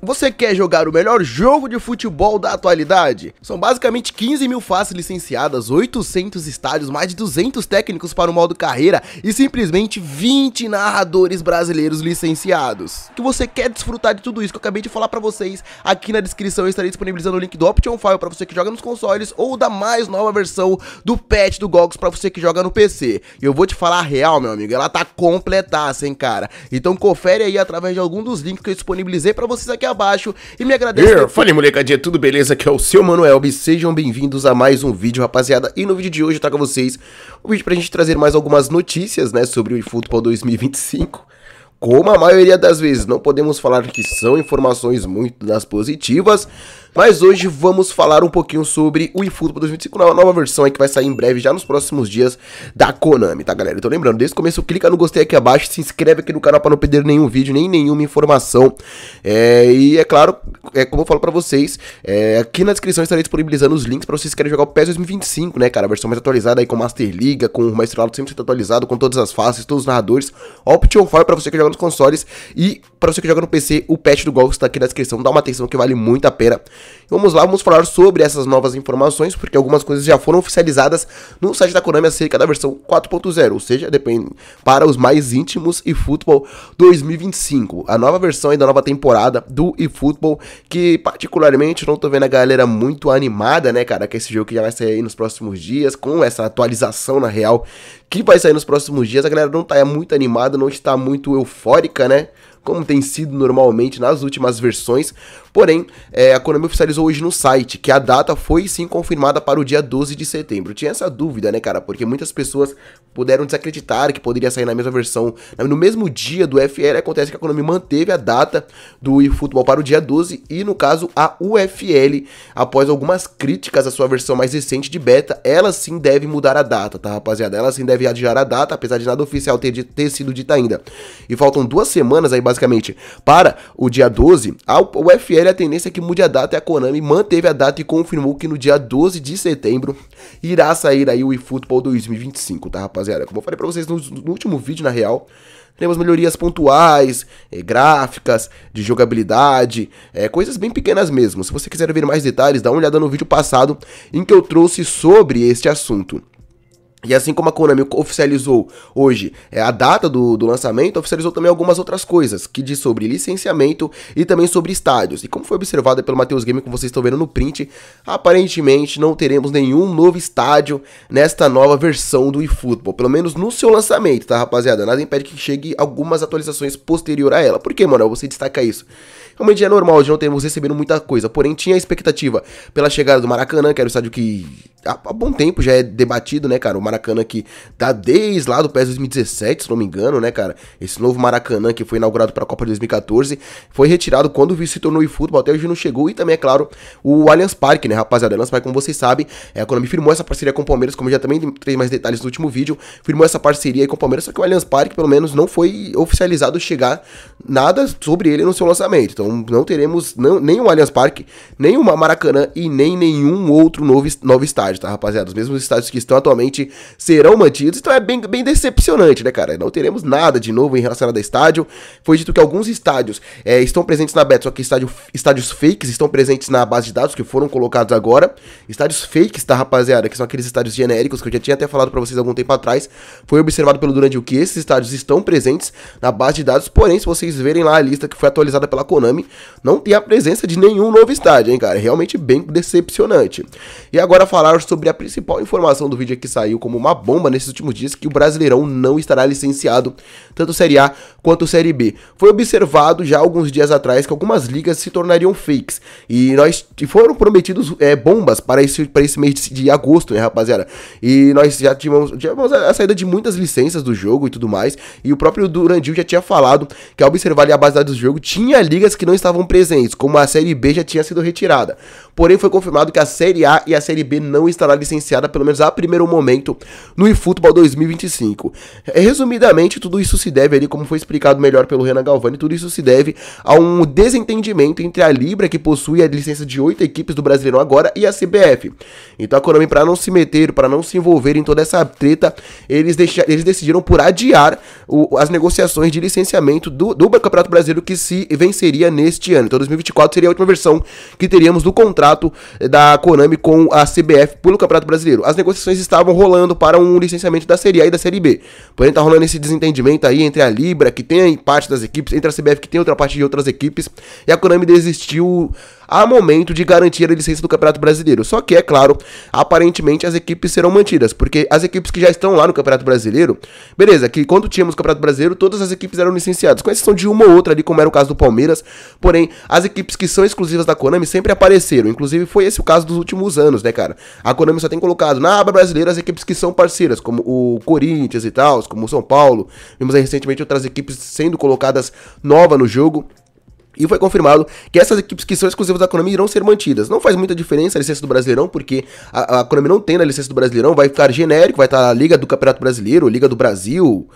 Você quer jogar o melhor jogo de futebol da atualidade? São basicamente 15 mil faces licenciadas, 800 estádios, mais de 200 técnicos para o modo carreira e simplesmente 20 narradores brasileiros licenciados. Se você quer desfrutar de tudo isso que eu acabei de falar para vocês, aqui na descrição eu estarei disponibilizando o link do Option File para você que joga nos consoles ou da mais nova versão do patch do Gogosz para você que joga no PC. E eu vou te falar a real, meu amigo, ela tá completaça, hein, cara? Então confere aí através de algum dos links que eu disponibilizei para vocês aqui abaixo e me agradeço. Fala, molecadinha, tudo beleza? Aqui é o seu Manoelbe, sejam bem-vindos a mais um vídeo, rapaziada. E no vídeo de hoje eu trago a vocês um vídeo pra gente trazer mais algumas notícias, né, sobre o eFootball 2025. Como a maioria das vezes, não podemos falar que são informações muito das positivas, mas hoje vamos falar um pouquinho sobre o eFootball 2025, uma nova versão aí que vai sair em breve, já nos próximos dias, da Konami, tá, galera? Então lembrando, desde o começo, clica no gostei aqui abaixo, se inscreve aqui no canal para não perder nenhum vídeo, nem nenhuma informação. E é claro, como eu falo pra vocês, aqui na descrição eu estarei disponibilizando os links pra vocês que querem jogar o PES 2025, né, cara? A versão mais atualizada aí com Master League, com o Master League sempre atualizado, com todas as faces, todos os narradores. Option File pra você que joga nos consoles e para você que joga no PC, o patch do Gogosz está aqui na descrição, dá uma atenção que vale muito a pena. Vamos lá, vamos falar sobre essas novas informações, porque algumas coisas já foram oficializadas no site da Konami acerca da versão 4.0, ou seja, depende para os mais íntimos eFootball 2025, a nova versão aí da nova temporada do eFootball, que particularmente não tô vendo a galera muito animada, né, cara, que é esse jogo que já vai sair aí nos próximos dias, com essa atualização na real, que vai sair nos próximos dias, a galera não tá muito animada, não está muito eufórica, né? Como tem sido normalmente nas últimas versões. Porém, a Konami oficializou hoje no site que a data foi sim confirmada para o dia 12 de setembro. Tinha essa dúvida, né, cara? Porque muitas pessoas puderam desacreditar que poderia sair na mesma versão, no mesmo dia do UFL. Acontece que a Konami manteve a data do eFootball para o dia 12 e, no caso, a UFL, após algumas críticas à sua versão mais recente de beta, ela sim deve mudar a data, tá, rapaziada? Ela sim deve adiar a data, apesar de nada oficial ter sido dita ainda. E faltam 2 semanas aí, basicamente, para o dia 12, a UFL, a tendência é que mude a data, e a Konami manteve a data e confirmou que no dia 12 de setembro irá sair aí o eFootball 2025, tá, rapaziada? Como eu falei pra vocês no último vídeo, na real, temos melhorias pontuais, gráficas, de jogabilidade, coisas bem pequenas mesmo. Se você quiser ver mais detalhes, dá uma olhada no vídeo passado em que eu trouxe sobre este assunto. E assim como a Konami oficializou hoje a data do lançamento, oficializou também algumas outras coisas, que diz sobre licenciamento e também sobre estádios. E como foi observado pelo Matheus Game, que vocês estão vendo no print, aparentemente não teremos nenhum novo estádio nesta nova versão do eFootball, pelo menos no seu lançamento, tá, rapaziada? Nada impede que chegue algumas atualizações posterior a ela. Por que, mano? Você destaca isso. Realmente é normal de não termos recebendo muita coisa, porém tinha a expectativa pela chegada do Maracanã, que era o estádio que há bom tempo já é debatido, né, cara? O Maracanã que tá desde lá do PES 2017, se não me engano, né, cara? Esse novo Maracanã que foi inaugurado para a Copa de 2014, foi retirado quando se tornou eFootball, até hoje não chegou. E também, é claro, o Allianz Parque, né, rapaziada? O Allianz Parque, como vocês sabem, a Konami firmou essa parceria com o Palmeiras, como eu já também entrei mais detalhes no último vídeo, firmou essa parceria aí com o Palmeiras, só que o Allianz Parque, pelo menos, não foi oficializado chegar nada sobre ele no seu lançamento, então não teremos nem o Allianz Parque, nem o Maracanã e nem nenhum outro novo estádio, tá, rapaziada? Os mesmos estádios que estão atualmente serão mantidos, então é bem decepcionante, né, cara? Não teremos nada de novo em relação a estádio. Foi dito que alguns estádios estão presentes na beta, só que estádios fakes estão presentes na base de dados que foram colocados agora. Estádios fakes, tá, rapaziada? Que são aqueles estádios genéricos que eu já tinha até falado pra vocês algum tempo atrás. Foi observado pelo Durandil que esses estádios estão presentes na base de dados, porém, se vocês verem lá a lista que foi atualizada pela Konami, não tem a presença de nenhum novo estádio, hein, cara? É realmente bem decepcionante. E agora falar sobre a principal informação do vídeo que saiu como uma bomba nesses últimos dias, que o Brasileirão não estará licenciado, tanto Série A quanto Série B. Foi observado já alguns dias atrás que algumas ligas se tornariam fakes, e foram prometidos bombas para esse mês de agosto, né, rapaziada? E nós já tivemos a saída de muitas licenças do jogo e tudo mais, e o próprio Durandil já tinha falado que ao observar ali a base do jogo, tinha ligas que não estavam presentes, como a Série B já tinha sido retirada. Porém, foi confirmado que a Série A e a Série B não estará licenciada, pelo menos a primeiro momento, no eFootball 2025. Resumidamente, tudo isso se deve, ali como foi explicado melhor pelo Renan Galvani, tudo isso se deve a um desentendimento entre a Libra, que possui a licença de 8 equipes do Brasileirão agora, e a CBF. Então a Konami, para não se meter, para não se envolver em toda essa treta, eles decidiram por adiar as negociações de licenciamento do Campeonato Brasileiro, que se venceria neste ano. Então 2024 seria a última versão que teríamos do contrato da Konami com a CBF pelo Campeonato Brasileiro. As negociações estavam rolando para um licenciamento da Série A e da Série B. Porém, tá rolando esse desentendimento aí entre a Libra, que tem parte das equipes, entre a CBF, que tem outra parte de outras equipes, e a Konami desistiu a momento de garantir a licença do Campeonato Brasileiro. Só que, é claro, aparentemente as equipes serão mantidas, porque as equipes que já estão lá no Campeonato Brasileiro, beleza, que quando tínhamos o Campeonato Brasileiro, todas as equipes eram licenciadas, com exceção de uma ou outra ali, como era o caso do Palmeiras, porém, as equipes que são exclusivas da Konami sempre apareceram, inclusive foi esse o caso dos últimos anos, né, cara? A Konami só tem colocado na aba brasileira as equipes que são parceiras, como o Corinthians e tal, como o São Paulo, vimos aí recentemente outras equipes sendo colocadas novas no jogo. E foi confirmado que essas equipes que são exclusivas da Konami irão ser mantidas. Não faz muita diferença a licença do Brasileirão, porque a Konami não tem na licença do Brasileirão, vai ficar genérico, vai estar a Liga do Campeonato Brasileiro, Liga do Brasil,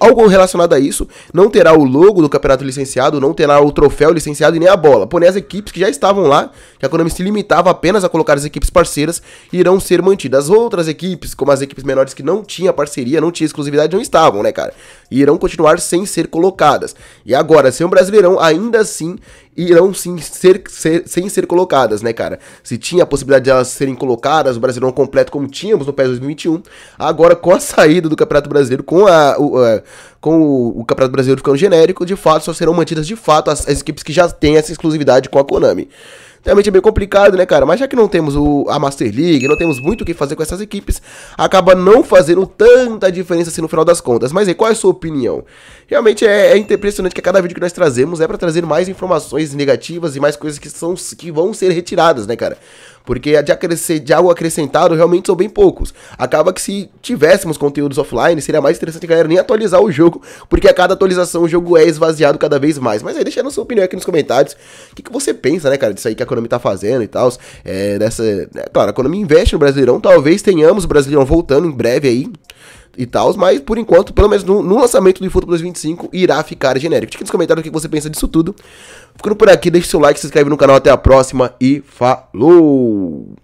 algo relacionado a isso. Não terá o logo do campeonato licenciado, não terá o troféu licenciado e nem a bola. Porém, as equipes que já estavam lá, que a Konami se limitava apenas a colocar as equipes parceiras, irão ser mantidas. As outras equipes, como as equipes menores que não tinha parceria, não tinha exclusividade, não estavam, né, cara? E irão continuar sem ser colocadas. E agora, sem o Brasileirão, ainda assim, irão sim sem ser colocadas, né, cara? Se tinha a possibilidade de elas serem colocadas, o Brasileirão completo, como tínhamos no PES 2021, agora com a saída do Campeonato Brasileiro, com o Campeonato Brasileiro ficando genérico, de fato, só serão mantidas de fato as equipes que já têm essa exclusividade com a Konami. Realmente é bem complicado, né, cara? Mas já que não temos a Master League, não temos muito o que fazer com essas equipes, acaba não fazendo tanta diferença assim no final das contas. Mas aí, qual é a sua opinião? Realmente é impressionante que a cada vídeo que nós trazemos é pra trazer mais informações negativas e mais coisas que vão ser retiradas, né, cara? Porque de algo acrescentado realmente são bem poucos. Acaba que se tivéssemos conteúdos offline, seria mais interessante, galera, nem atualizar o jogo, porque a cada atualização o jogo é esvaziado cada vez mais. Mas aí, deixa a sua opinião aqui nos comentários. O que você pensa, né, cara, disso aí que a Konami tá fazendo e tal? Claro, a Konami investe no Brasileirão, talvez tenhamos o Brasileirão voltando em breve aí e tal, mas por enquanto, pelo menos no lançamento do eFootball 2025, irá ficar genérico. Deixa aqui nos comentários o que você pensa disso tudo. Ficando por aqui, deixa seu like, se inscreve no canal, até a próxima e falou!